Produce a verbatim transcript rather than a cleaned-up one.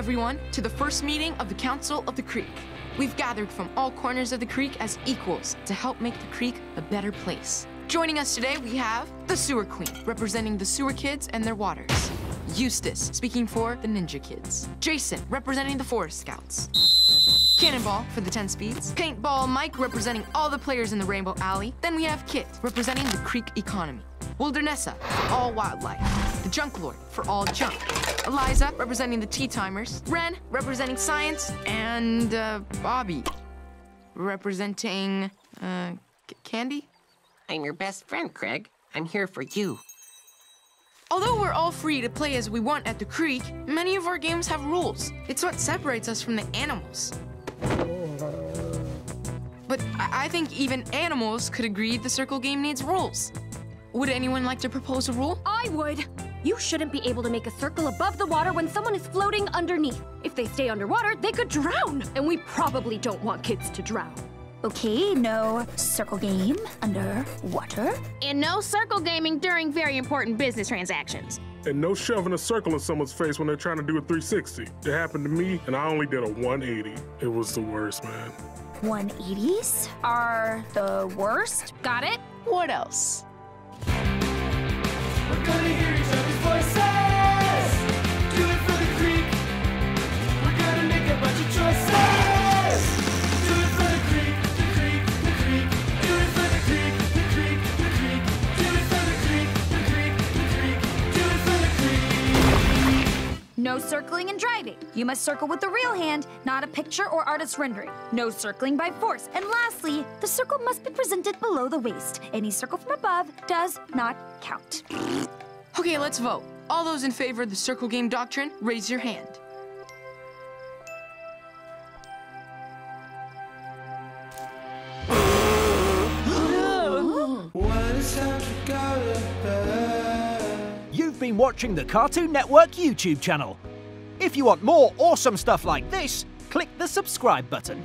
everyone, to the first meeting of the Council of the Creek. We've gathered from all corners of the creek as equals to help make the creek a better place. Joining us today, we have the Sewer Queen, representing the Sewer Kids and their waters. Eustace, speaking for the Ninja Kids. Jason, representing the Forest Scouts. Cannonball, for the ten speeds. Paintball Mike, representing all the players in the Rainbow Alley. Then we have Kit, representing the Creek economy. Wildernessa, for all wildlife. The Junk Lord, for all junk. Eliza, representing the Tea Timers. Ren, representing science. And, uh, Bobby, representing, uh, Candy? I'm your best friend, Craig. I'm here for you. Although we're all free to play as we want at the creek, many of our games have rules. It's what separates us from the animals. But I, I think even animals could agree the circle game needs rules. Would anyone like to propose a rule? I would. You shouldn't be able to make a circle above the water when someone is floating underneath. If they stay underwater, they could drown, and we probably don't want kids to drown. Okay, no circle game underwater. And no circle gaming during very important business transactions. And no shoving a circle in someone's face when they're trying to do a three sixty. It happened to me, and I only did a one eighty. It was the worst, man. one eighties are the worst. Got it? What else? We're gonna hear each other's voices. Do it for the creek. We're gonna make a bunch of choices. No circling and driving. You must circle with the real hand, not a picture or artist rendering. No circling by force. And lastly, the circle must be presented below the waist. Any circle from above does not count. Okay, let's vote. All those in favor of the circle game doctrine, raise your hand. Been watching the Cartoon Network YouTube channel. If you want more awesome stuff like this, click the subscribe button.